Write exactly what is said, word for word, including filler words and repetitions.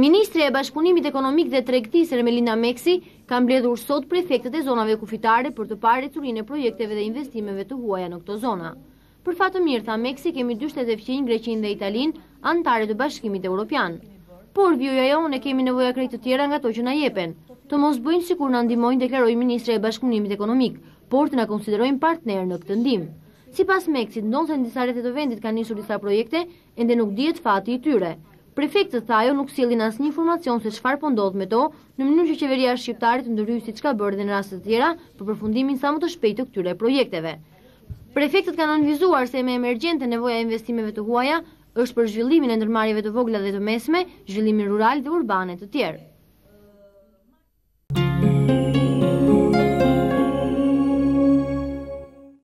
Ministrja e Bashkëpunimit Ekonomik dhe Tregtisë Ermelinda Meksi ka mbledhur sot prefektët e zonave kufitare për të parë ecurinë e projekteve dhe investimeve të huaja në këto zona. Për fat të mirë, tha Meksi, kemi dy shtete fqinj, Greqinë dhe Italinë, anëtare të Bashkimit Europian. Por vjoja jonë kemi nevojë krejt të tjera nga ato që na jepen. Të mos bëjnë sikur na ndihmojnë, deklaroi Ministrja e Bashkëpunimit Ekonomik, por të na konsiderojnë partner në këtë ndihmë. Sipas Meksit, ndonse në disa rrethe të vendit kanë nisur disa projekte, ende nuk dihet fati i tyre. Prefektët thajo nuk sjellin asnjë informacion se çfarë po ndodh me to, në mënyrë që qeveria shqiptare të ndërhyjë siç ka bërë dhe në raste të tjera për përfundimin sa më të shpejtë të këtyre projekteve. Prefektët kanë anvizuar se me emergjente nevoja e investimeve të huaja është për zhvillimin e ndërmarrjeve të vogla dhe të mesme, zhvillimin rural dhe urbane të tjerë.